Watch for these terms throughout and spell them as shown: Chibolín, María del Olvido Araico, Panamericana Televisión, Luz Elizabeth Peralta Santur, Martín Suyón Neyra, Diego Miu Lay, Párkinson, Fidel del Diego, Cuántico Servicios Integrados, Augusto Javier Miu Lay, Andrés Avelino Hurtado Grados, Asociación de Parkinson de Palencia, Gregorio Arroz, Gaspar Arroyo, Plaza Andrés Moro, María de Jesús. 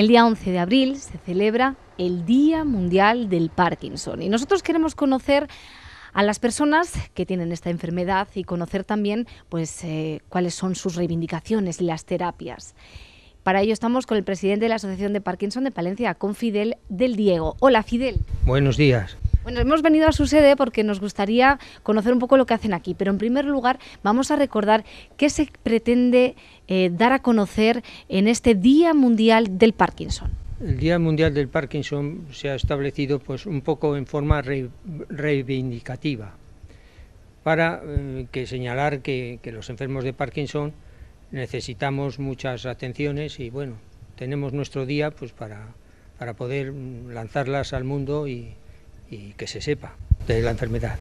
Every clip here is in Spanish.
El día 11 de abril se celebra el Día Mundial del Parkinson y nosotros queremos conocer a las personas que tienen esta enfermedad y conocer también pues, cuáles son sus reivindicaciones y las terapias. Para ello estamos con el presidente de la Asociación de Parkinson de Palencia, con Fidel del Diego. Hola, Fidel. Buenos días. Bueno, hemos venido a su sede porque nos gustaría conocer un poco lo que hacen aquí, pero en primer lugar vamos a recordar qué se pretende dar a conocer en este Día Mundial del Parkinson. El Día Mundial del Parkinson se ha establecido pues, un poco en forma reivindicativa para señalar que los enfermos de Parkinson necesitamos muchas atenciones y bueno, tenemos nuestro día pues, para poder lanzarlas al mundo y que se sepa de la enfermedad.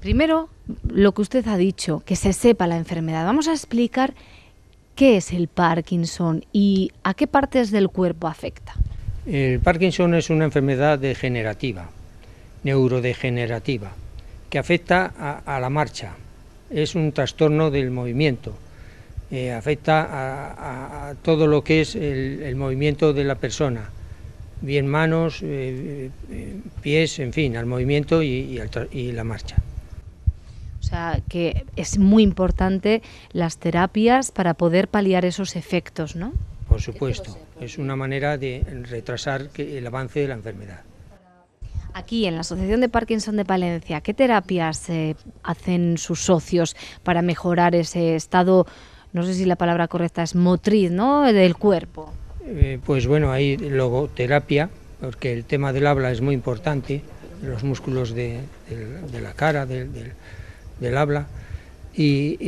Primero, lo que usted ha dicho, que se sepa la enfermedad. Vamos a explicar qué es el Parkinson y a qué partes del cuerpo afecta. El Parkinson es una enfermedad degenerativa, neurodegenerativa, que afecta a la marcha. Es un trastorno del movimiento. Afecta a todo lo que es el movimiento de la persona. Bien manos, pies, en fin, al movimiento y la marcha. O sea, que es muy importante las terapias para poder paliar esos efectos, ¿no? Por supuesto, es una manera de retrasar el avance de la enfermedad. Aquí, en la Asociación de Parkinson de Palencia, ¿qué terapias hacen sus socios para mejorar ese estado, no sé si la palabra correcta es motriz, ¿no?, del cuerpo? Pues bueno, hay logoterapia, porque el tema del habla es muy importante, los músculos de la cara, del habla, y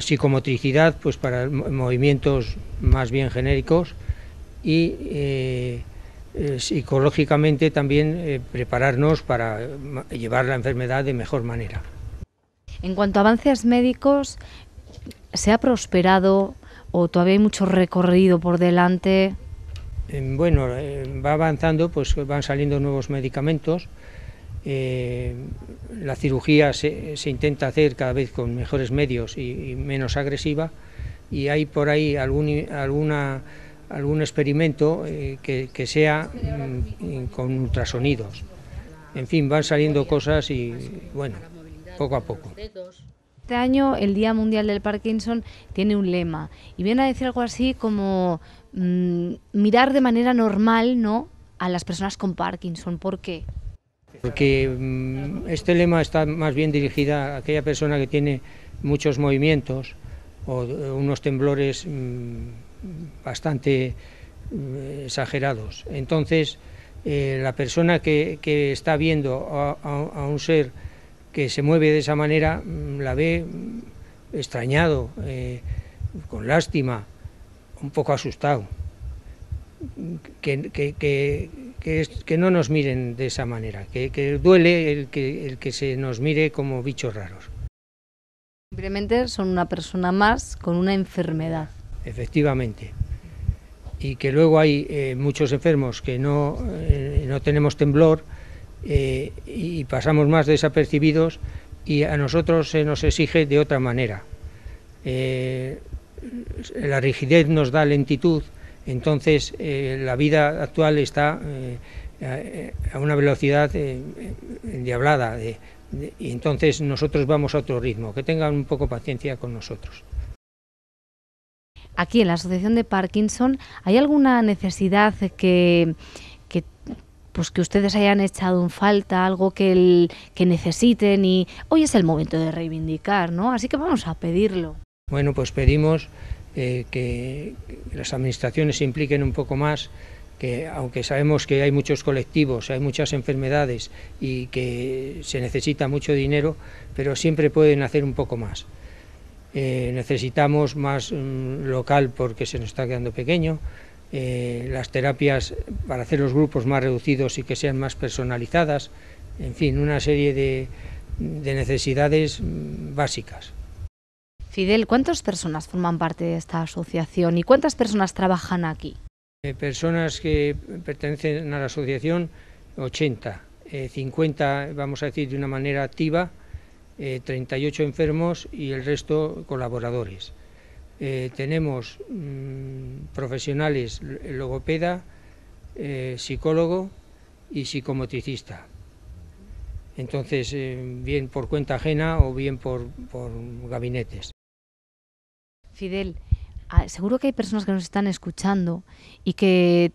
psicomotricidad pues para movimientos más bien genéricos y psicológicamente también prepararnos para llevar la enfermedad de mejor manera. En cuanto a avances médicos, ¿se ha prosperado o todavía hay mucho recorrido por delante? Bueno, va avanzando, pues van saliendo nuevos medicamentos. La cirugía se intenta hacer cada vez con mejores medios y menos agresiva. Y hay por ahí algún experimento que sea con ultrasonidos. En fin, van saliendo cosas y bueno, poco a poco. Este año el Día Mundial del Parkinson tiene un lema y viene a decir algo así como mirar de manera normal, ¿no?, a las personas con Parkinson. ¿Por qué? Porque este lema está más bien dirigida a aquella persona que tiene muchos movimientos o unos temblores bastante exagerados. Entonces, la persona que está viendo a un ser que se mueve de esa manera, la ve extrañado, con lástima, un poco asustado, que no nos miren de esa manera, que duele el que se nos mire como bichos raros. Simplemente son una persona más con una enfermedad. Efectivamente, y que luego hay muchos enfermos que no tenemos temblor, y pasamos más desapercibidos y a nosotros se nos exige de otra manera. La rigidez nos da lentitud, entonces la vida actual está a una velocidad endiablada y entonces nosotros vamos a otro ritmo. Que tengan un poco paciencia con nosotros. Aquí en la Asociación de Parkinson, ¿hay alguna necesidad que ustedes hayan echado en falta, algo que necesiten? Y hoy es el momento de reivindicar, ¿no? Así que vamos a pedirlo. Bueno, pues pedimos que las administraciones se impliquen un poco más, que aunque sabemos que hay muchos colectivos, hay muchas enfermedades y que se necesita mucho dinero, pero siempre pueden hacer un poco más. Necesitamos más local porque se nos está quedando pequeño. Las terapias para hacer los grupos más reducidos y que sean más personalizadas, en fin, una serie de necesidades básicas. Fidel, ¿cuántas personas forman parte de esta asociación y cuántas personas trabajan aquí? Personas que pertenecen a la asociación, 80, 50, vamos a decir, de una manera activa, 38 enfermos y el resto colaboradores. Tenemos profesionales, logopeda, psicólogo y psicomotricista. Entonces, bien por cuenta ajena o bien por gabinetes. Fidel, seguro que hay personas que nos están escuchando y que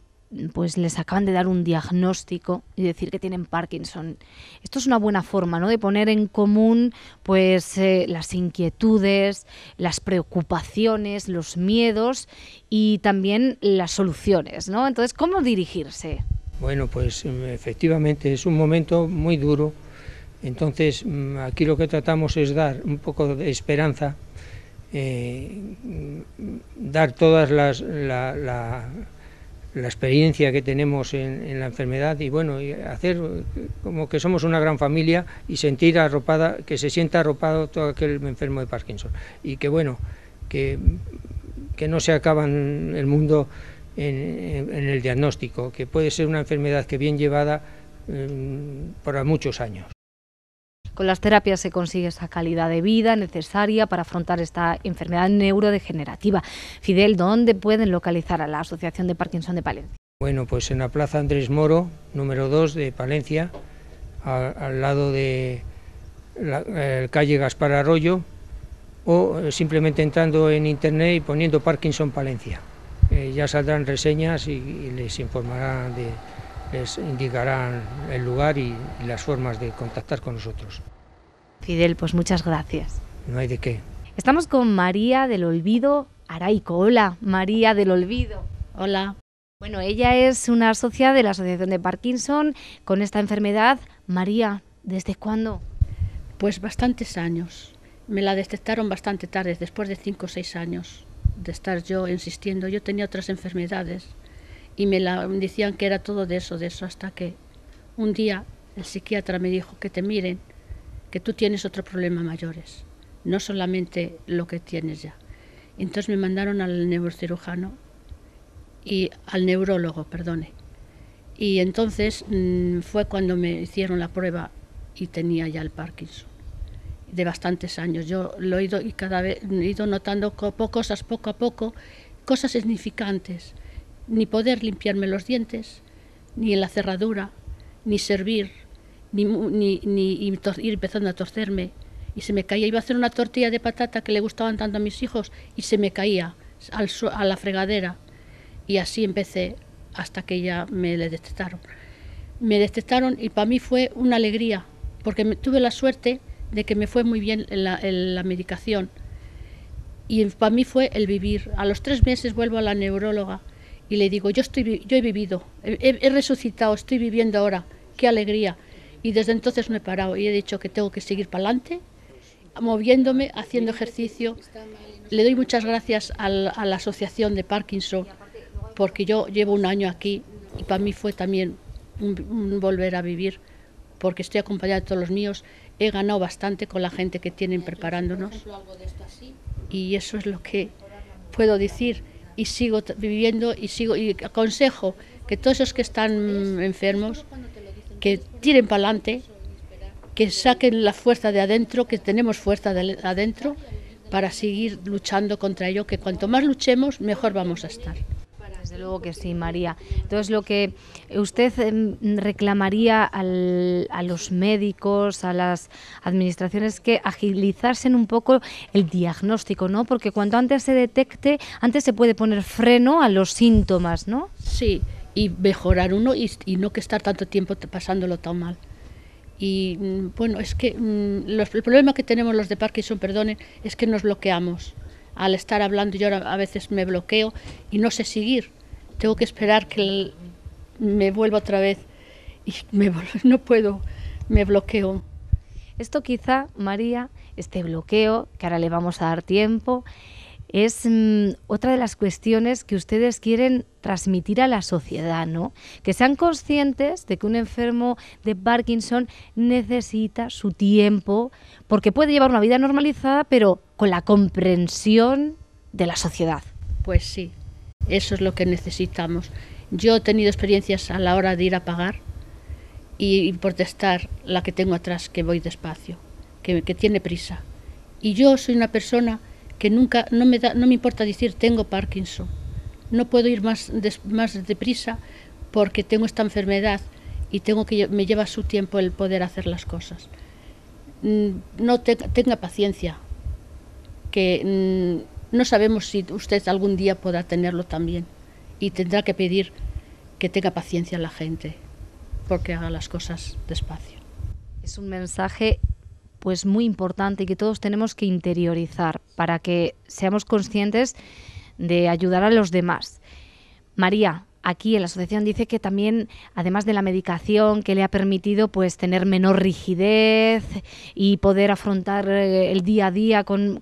pues les acaban de dar un diagnóstico y decir que tienen Parkinson. Esto es una buena forma, ¿no?, de poner en común pues las inquietudes, las preocupaciones, los miedos y también las soluciones, ¿no? Entonces, ¿cómo dirigirse? Bueno, pues efectivamente es un momento muy duro. Entonces, aquí lo que tratamos es dar un poco de esperanza, dar todas la experiencia que tenemos en la enfermedad y bueno, y hacer como que somos una gran familia y sentir arropada, que se sienta arropado todo aquel enfermo de Parkinson y que bueno, que no se acaba el mundo en el diagnóstico, que puede ser una enfermedad que bien llevada para muchos años. Con las terapias se consigue esa calidad de vida necesaria para afrontar esta enfermedad neurodegenerativa. Fidel, ¿dónde pueden localizar a la Asociación de Parkinson de Palencia? Bueno, pues en la Plaza Andrés Moro, número 2 de Palencia, al lado de la calle Gaspar Arroyo, o simplemente entrando en internet y poniendo Parkinson Palencia. Ya saldrán reseñas y les informarán les indicarán el lugar y las formas de contactar con nosotros. Fidel, pues muchas gracias. No hay de qué. Estamos con María del Olvido Araico. Hola, María del Olvido. Hola. Bueno, ella es una socia de la Asociación de Parkinson con esta enfermedad. María, ¿desde cuándo? Pues bastantes años. Me la detectaron bastante tarde, después de 5 o 6 años de estar yo insistiendo. Yo tenía otras enfermedades. Y me decían que era todo de eso, hasta que un día el psiquiatra me dijo que te miren, que tú tienes otro problema mayores, no solamente lo que tienes ya. Entonces me mandaron al neurocirujano y al neurólogo, perdone. Y entonces fue cuando me hicieron la prueba y tenía ya el Parkinson, de bastantes años. Yo lo he ido, y cada vez he ido notando cosas poco a poco, cosas significantes. Ni poder limpiarme los dientes, ni en la cerradura, ni servir, ni ir empezando a torcerme. Y se me caía. Iba a hacer una tortilla de patata que le gustaban tanto a mis hijos y se me caía a la fregadera. Y así empecé hasta que ya me le detectaron. Me detectaron y para mí fue una alegría, porque tuve la suerte de que me fue muy bien la medicación. Y para mí fue el vivir. A los 3 meses vuelvo a la neuróloga. Y le digo, yo he vivido, he resucitado, estoy viviendo ahora, qué alegría. Y desde entonces no he parado y he dicho que tengo que seguir para adelante, moviéndome, haciendo ejercicio. Le doy muchas gracias a la Asociación de Parkinson, porque yo llevo un año aquí y para mí fue también un volver a vivir, porque estoy acompañada de todos los míos. He ganado bastante con la gente que tienen preparándonos y eso es lo que puedo decir. Y sigo viviendo y aconsejo que todos esos que están enfermos, que tiren para adelante, que saquen la fuerza de adentro, que tenemos fuerza de adentro para seguir luchando contra ello, que cuanto más luchemos, mejor vamos a estar. Desde luego que sí, María. Entonces, lo que usted reclamaría a los médicos, a las administraciones, que agilizasen un poco el diagnóstico, ¿no? Porque cuanto antes se detecte, antes se puede poner freno a los síntomas, ¿no? Sí, y mejorar uno y no que estar tanto tiempo pasándolo tan mal. Y bueno, es que el problema que tenemos los de Parkinson, perdonen, es que nos bloqueamos. Al estar hablando yo a veces me bloqueo y no sé seguir. Tengo que esperar que me vuelva otra vez y no puedo, me bloqueo. Esto quizá, María, este bloqueo, que ahora le vamos a dar tiempo, es otra de las cuestiones que ustedes quieren transmitir a la sociedad, ¿no? Que sean conscientes de que un enfermo de Parkinson necesita su tiempo, porque puede llevar una vida normalizada, pero con la comprensión de la sociedad. Pues sí, eso es lo que necesitamos. Yo he tenido experiencias a la hora de ir a pagar y protestar la que tengo atrás, que voy despacio, que tiene prisa. Y yo soy una persona que nunca, no me importa decir tengo Parkinson, no puedo ir más deprisa porque tengo esta enfermedad y tengo que, me lleva su tiempo el poder hacer las cosas. No tenga paciencia, que no sabemos si usted algún día podrá tenerlo también, y tendrá que pedir que tenga paciencia la gente, porque haga las cosas despacio. Es un mensaje pues muy importante que todos tenemos que interiorizar para que seamos conscientes de ayudar a los demás. María, aquí en la asociación dice que también, además de la medicación que le ha permitido pues tener menor rigidez y poder afrontar el día a día con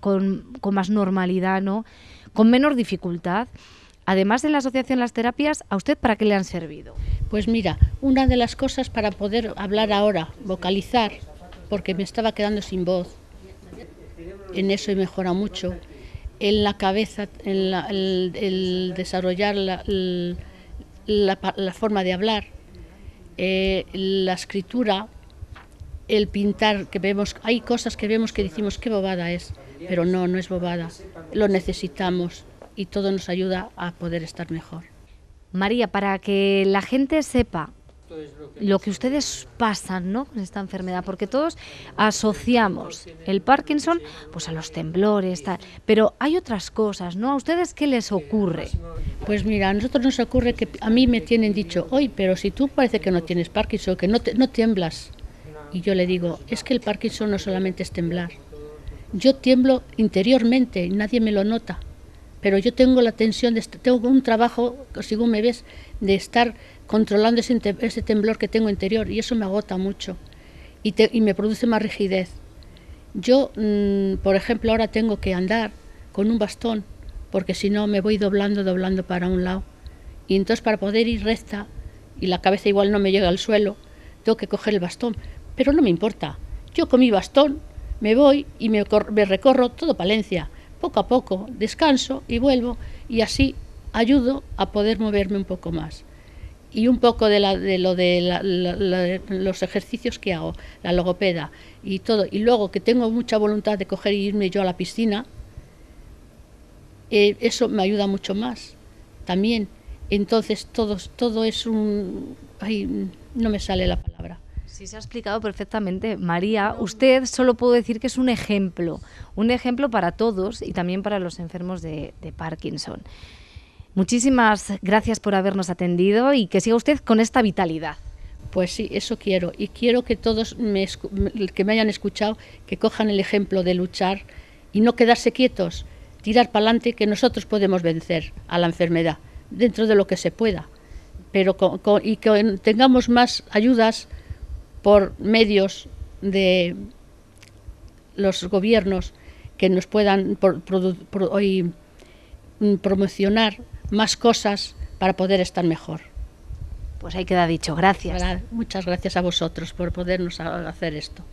más normalidad, ¿no?, con menor dificultad. Además de la asociación, las terapias, ¿a usted para qué le han servido? Pues mira, una de las cosas para poder hablar ahora, vocalizar, porque me estaba quedando sin voz, en eso he mejorado mucho, en la cabeza, en el desarrollar la forma de hablar, la escritura, el pintar, que vemos, hay cosas que vemos que decimos qué bobada es, pero no, no es bobada, lo necesitamos y todo nos ayuda a poder estar mejor. María, para que la gente sepa lo que ustedes pasan, ¿no?, con esta enfermedad, porque todos asociamos el Parkinson pues a los temblores, tal, pero hay otras cosas, ¿no? ¿A ustedes qué les ocurre? Pues mira, a nosotros nos ocurre que a mí me tienen dicho, oye, pero si tú parece que no tienes Parkinson, que no tiemblas. Y yo le digo, es que el Parkinson no solamente es temblar. Yo tiemblo interiormente, nadie me lo nota, pero yo tengo la tensión, tengo un trabajo, según me ves, de estar controlando ese temblor que tengo interior, y eso me agota mucho y me produce más rigidez. Yo, por ejemplo, ahora tengo que andar con un bastón, porque si no me voy doblando para un lado, y entonces para poder ir recta, y la cabeza igual no me llega al suelo, tengo que coger el bastón, pero no me importa. Yo con mi bastón me voy y me recorro todo Palencia, poco a poco, descanso y vuelvo, y así ayudo a poder moverme un poco más. Y un poco de los ejercicios que hago, la logopeda y todo. Y luego que tengo mucha voluntad de coger y irme yo a la piscina, eso me ayuda mucho más también. Entonces todo es un... Ay, no me sale la palabra. Sí, se ha explicado perfectamente, María. Usted, solo puedo decir que es un ejemplo para todos y también para los enfermos de Parkinson. Muchísimas gracias por habernos atendido y que siga usted con esta vitalidad. Pues sí, eso quiero. Y quiero que todos que me hayan escuchado, que cojan el ejemplo de luchar y no quedarse quietos, tirar para adelante, que nosotros podemos vencer a la enfermedad dentro de lo que se pueda, pero y que tengamos más ayudas por medios de los gobiernos que nos puedan promocionar más cosas para poder estar mejor. Pues ahí queda dicho. Gracias. Muchas gracias a vosotros por podernos hacer esto.